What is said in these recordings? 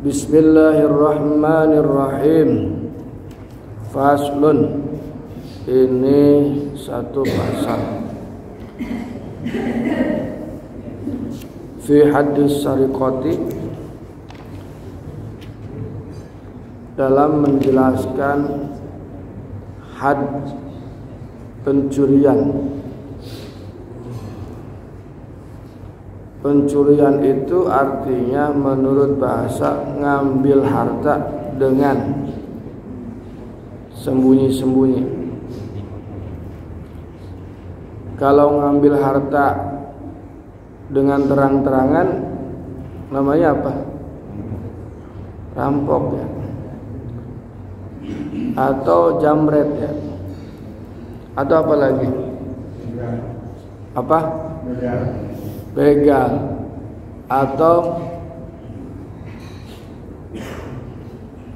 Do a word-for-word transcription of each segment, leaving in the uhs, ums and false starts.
Bismillahirrahmanirrahim. Faslun. Ini satu pasal. Fi hadis syariqati, dalam menjelaskan had pencurian. Pencurian itu artinya menurut bahasa ngambil harta dengan sembunyi-sembunyi. Kalau ngambil harta dengan terang-terangan namanya apa? Rampok ya. Atau jamret ya. Atau apa lagi? Apa? Begal atau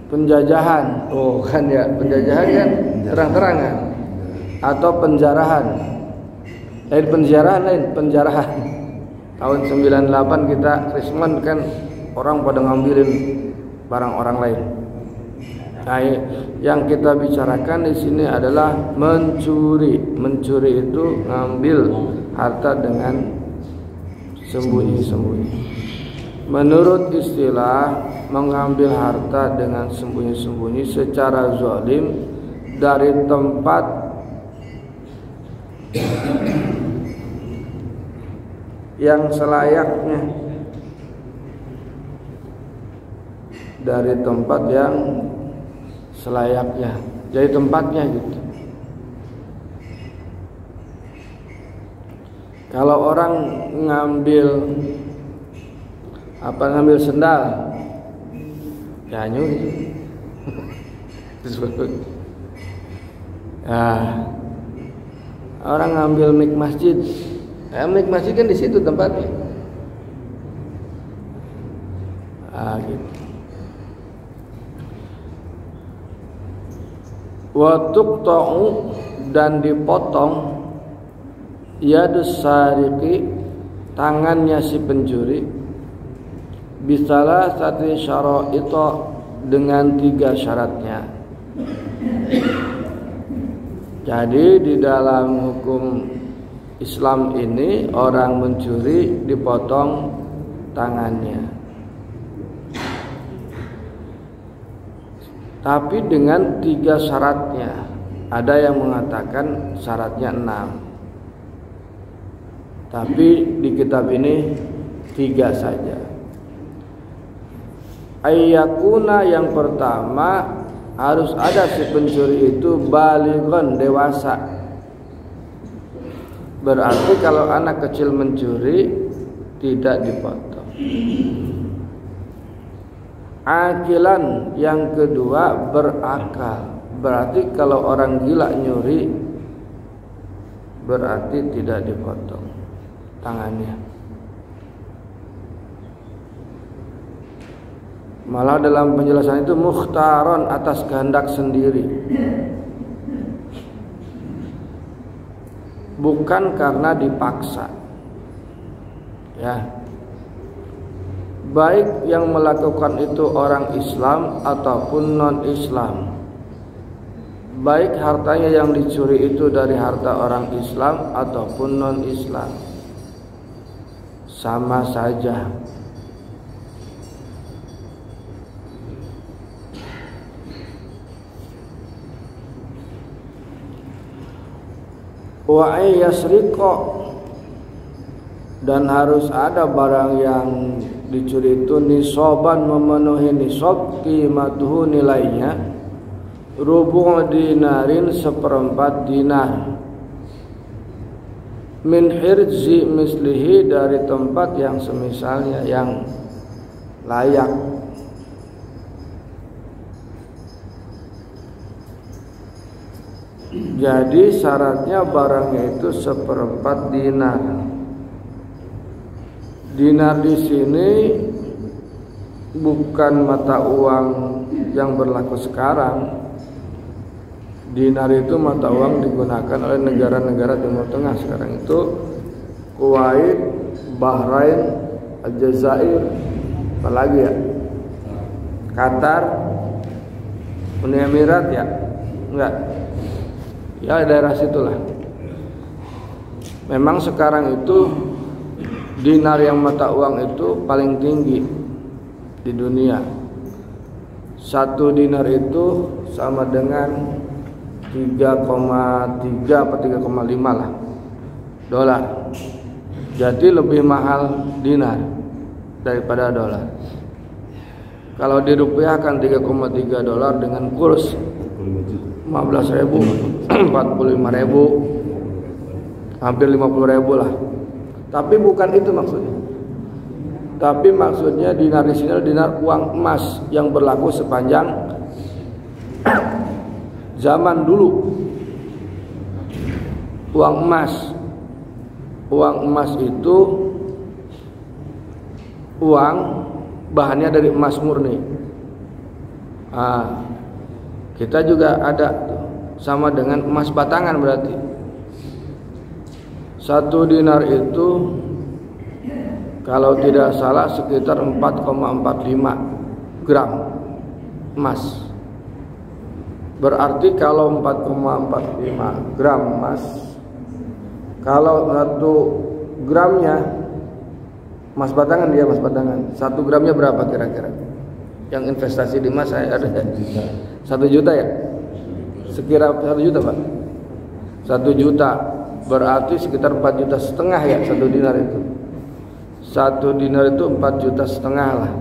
penjajahan, oh kan ya, penjajahan kan terang-terangan, atau penjarahan, lain penjarahan, lain penjarahan. Tahun sembilan delapan kita rismen kan orang pada ngambilin barang orang lain. Nah, yang kita bicarakan di sini adalah mencuri. Mencuri itu ngambil harta dengan sembunyi-sembunyi. Menurut istilah mengambil harta dengan sembunyi-sembunyi secara zalim dari tempat yang selayaknya, dari tempat yang selayaknya, jadi tempatnya gitu. Kalau orang ngambil apa ngambil sendal, ya nyuri. Nah, orang ngambil mik masjid, eh, mik masjid kan di situ tempatnya. Ah gitu. Wa tuqta'u, dan dipotong yadus sariqi, tangannya si pencuri, bisalah satu syarat itu, dengan tiga syaratnya. Jadi di dalam hukum Islam ini orang mencuri dipotong tangannya, tapi dengan tiga syaratnya. Ada yang mengatakan syaratnya enam, tapi di kitab ini tiga saja. Ayyakuna, yang pertama harus ada si pencuri itu balighun, dewasa. Berarti kalau anak kecil mencuri tidak dipotong. Aqilan, yang kedua berakal. Berarti kalau orang gila nyuri berarti tidak dipotong tangannya, malah dalam penjelasan itu mukhtaron, atas kehendak sendiri, bukan karena dipaksa ya. Baik yang melakukan itu orang Islam ataupun non-Islam, baik hartanya yang dicuri itu dari harta orang Islam ataupun non-Islam, sama saja. Wa ayyasriqa, dan harus ada barang yang dicuri itu nisoban, memenuhi nisob, qimatuhu, nilainya, rubu' dinarin, seperempat dinar, min hirzi mislihi, dari tempat yang semisalnya, yang layak. Jadi syaratnya barangnya itu seperempat dinar. Dinar di sini bukan mata uang yang berlaku sekarang. Dinar itu mata uang digunakan oleh negara-negara Timur Tengah sekarang itu Kuwait, Bahrain, Aljazair, apalagi ya, Qatar, Uni Emirat ya, enggak, ya daerah situlah. Memang sekarang itu dinar yang mata uang itu paling tinggi di dunia. Satu dinar itu sama dengan tiga koma tiga atau tiga koma lima lah dolar. Jadi lebih mahal dinar daripada dolar. Kalau dirupiahkan tiga koma tiga dolar dengan kurs lima belas ribu, empat puluh lima ribu, hampir lima puluh ribu lah. Tapi bukan itu maksudnya. Tapi maksudnya dinar di sini dinar uang emas yang berlaku sepanjang zaman dulu. Uang emas, uang emas itu uang bahannya dari emas murni. Nah, kita juga ada sama dengan emas batangan berarti. Satu dinar itu kalau tidak salah sekitar empat koma empat lima gram emas. Berarti kalau empat koma empat lima gram emas, kalau satu gramnya emas batangan, dia emas batangan, satu gramnya berapa kira-kira? Yang investasi di emas saya ada satu juta ya, sekira satu juta pak, satu juta berarti sekitar empat juta setengah ya satu dinar itu, satu dinar itu empat juta setengah lah.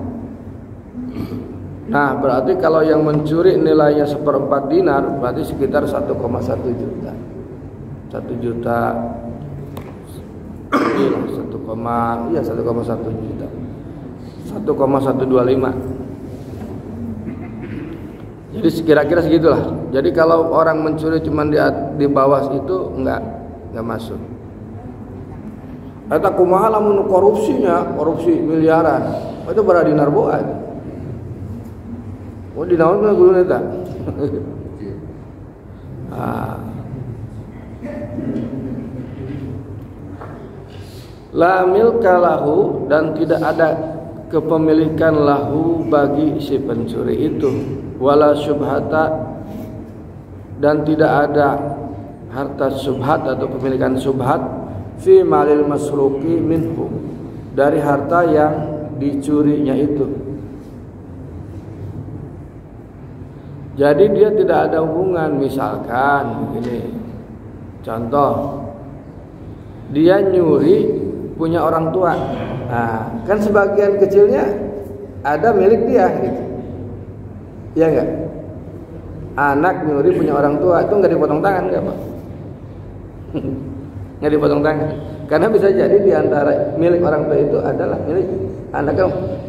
Nah berarti kalau yang mencuri nilainya seperempat dinar berarti sekitar satu koma satu juta, satu juta iya satu koma satu juta, satu koma satu dua lima. Jadi sekira-kira segitulah. Jadi kalau orang mencuri cuman di, di bawah itu enggak, enggak masuk. Eta kumaha lamun korupsinya, korupsi miliaran itu berada dinar boat. Oh di naon mah guru eta. La milka lahu, dan tidak ada kepemilikan lahu bagi si pencuri itu. Wala syubhata, dan tidak ada harta syubhat atau kepemilikan syubhat fi malil masruqi minhu, dari harta yang dicurinya itu. Jadi dia tidak ada hubungan, misalkan begini, contoh, dia nyuri punya orang tua, nah, kan sebagian kecilnya ada milik dia, gitu. Iya nggak? Anak nyuri punya orang tua itu nggak dipotong tangan nggak pak? Nggak dipotong tangan, karena bisa jadi diantara milik orang tua itu adalah milik anak,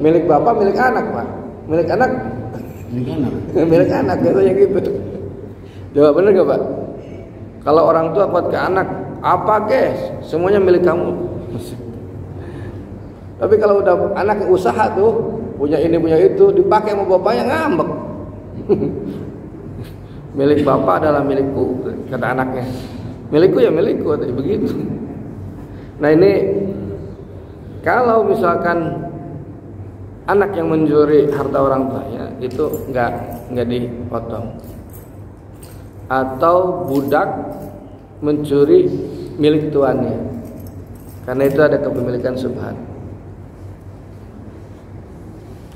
milik bapak, milik anak pak, milik anak. Milik anak katanya gitu. Jawab bener gak pak? Kalau orang tua buat ke anak, apa guys? Semuanya milik kamu. Tapi kalau udah anak usaha tuh, punya ini punya itu, dipakai sama bapaknya ngambek. Milik bapak adalah milikku, kata anaknya. Milikku ya milikku, begitu. Nah ini kalau misalkan anak yang mencuri harta orang tuanya itu nggak nggak dipotong, atau budak mencuri milik tuannya, karena itu ada kepemilikan syubhat.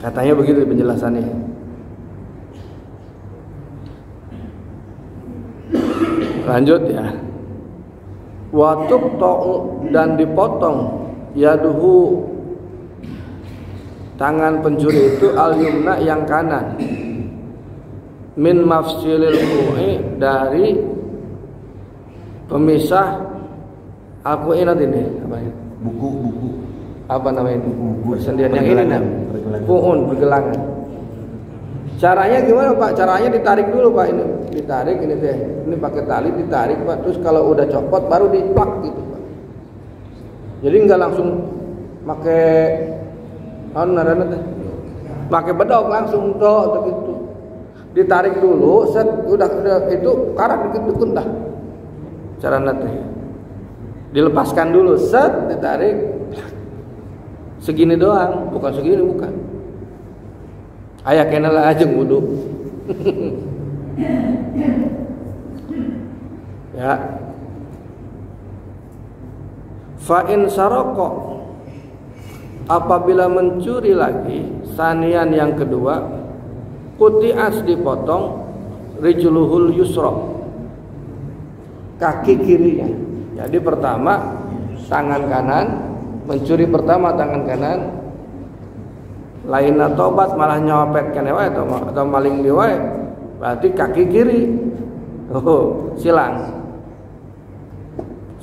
Katanya begitu penjelasannya. Lanjut ya. Watuk to'u, dan dipotong yaduhu, tangan pencuri itu al-yumna, yang kanan, min mafsilil ku'i, dari pemisah al-ku'i nanti nih buku-buku apa namanya itu, buku, buku. Persendian yang ini nih ku'un, bergelangan, Caranya gimana Pak? Caranya ditarik dulu Pak, ini ditarik ini deh, ini pakai tali ditarik Pak, terus kalau udah copot baru diplak gitu Pak. Jadi nggak langsung pakai oh, pakai bedok langsung toh gitu, ditarik dulu set udah, udah itu karat dikit-dikit dah. Cara nanti dilepaskan dulu set ditarik segini doang, bukan segini bukan. Ayah kenalah ajeng wudhu. Ya. Fa'in saroko, apabila mencuri lagi sanian yang kedua, kutias dipotong rijluhul yusra, kaki kirinya. Jadi pertama tangan kanan mencuri, pertama tangan kanan. Lain tobat malah nyopetkan wae atau atau maling di wae, berarti kaki kiri. Oh, silang.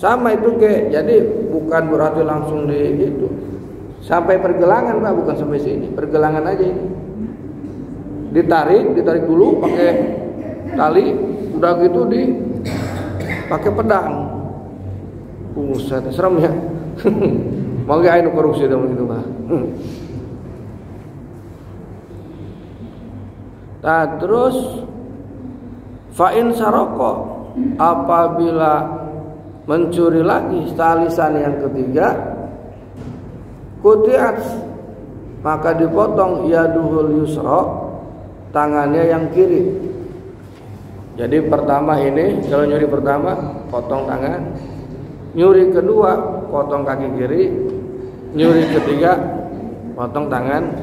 Sama itu ke. Jadi bukan berarti langsung di itu. Sampai pergelangan Pak, bukan sampai sini. Pergelangan aja ini. Ditarik, ditarik dulu pakai tali, udah gitu di pakai pedang. Buset, serem ya. Mau nggak korupsi dong gitu Pak. Nah terus fa'in saroko, apabila mencuri lagi talisan yang ketiga, kutiat, maka dipotong yaduhul yusro, tangannya yang kiri. Jadi pertama ini kalau nyuri pertama potong tangan, nyuri kedua potong kaki kiri, nyuri ketiga potong tangan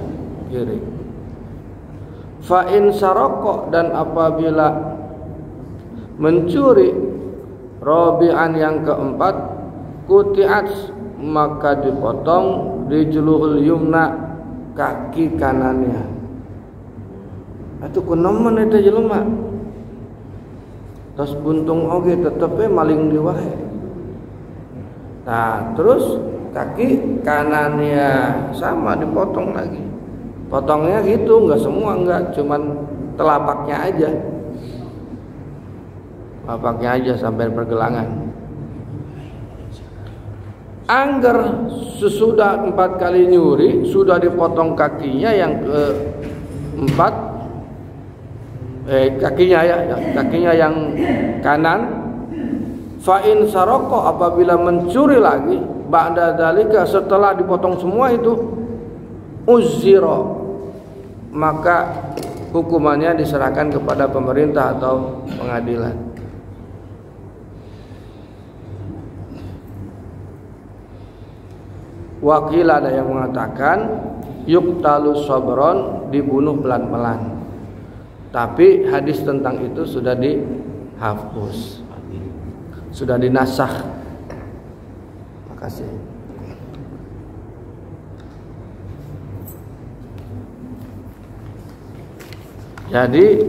kiri. Fa'in saroko, dan apabila mencuri robi'an yang keempat, kutiat, maka dipotong rijluhul yumna, kaki kanannya. Atuh kunoman itu jelema. Terus buntung oge tetepnya maling diwahe. Nah terus kaki kanannya sama dipotong lagi. Potongnya gitu, nggak semua, nggak, cuman telapaknya aja, telapaknya aja sampai pergelangan. Angger sesudah empat kali nyuri sudah dipotong kakinya yang keempat, eh kakinya ya, kakinya yang kanan. Fa'in saroko, apabila mencuri lagi, ba'da dalika, setelah dipotong semua itu, uziro, maka hukumannya diserahkan kepada pemerintah atau pengadilan. Wakil ada yang mengatakan yuktalu sobron, dibunuh pelan-pelan. Tapi hadis tentang itu sudah dihapus, sudah dinasakh. Makasih. Jadi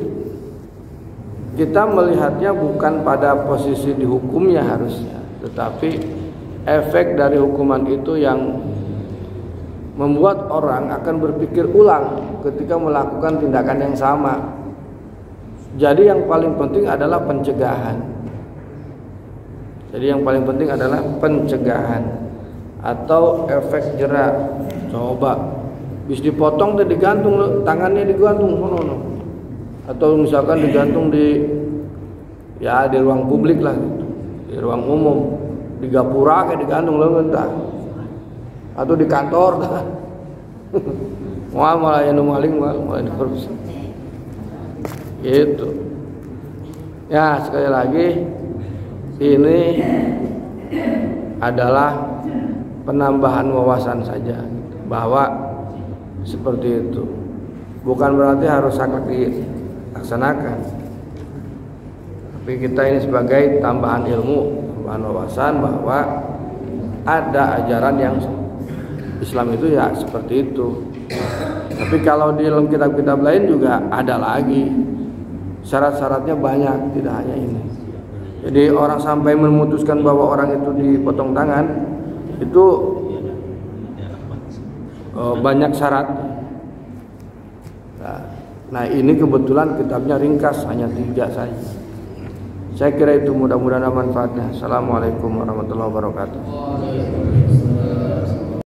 kita melihatnya bukan pada posisi dihukumnya harusnya, tetapi efek dari hukuman itu yang membuat orang akan berpikir ulang ketika melakukan tindakan yang sama. Jadi yang paling penting adalah pencegahan. Jadi yang paling penting adalah pencegahan atau efek jerak. Coba bis dipotong dan digantung, tangannya digantung kono. Atau misalkan digantung di ya di ruang publik lah gitu, di ruang umum, di gapura kayak digantung loh entah, atau di kantor dah. Wah malah yang maling malah, malah korupsi gitu ya. Sekali lagi ini adalah penambahan wawasan saja gitu, bahwa seperti itu bukan berarti harus sakit di laksanakan, tapi kita ini sebagai tambahan ilmu, tambahan wawasan bahwa ada ajaran yang Islam itu ya seperti itu. Tapi kalau di dalam kitab-kitab lain juga ada lagi, syarat-syaratnya banyak, tidak hanya ini. Jadi orang sampai memutuskan bahwa orang itu dipotong tangan itu eh, banyak syarat. Nah, Nah ini kebetulan kitabnya ringkas, hanya tiga saja. Saya kira itu, mudah-mudahan manfaatnya. Assalamualaikum warahmatullahi wabarakatuh.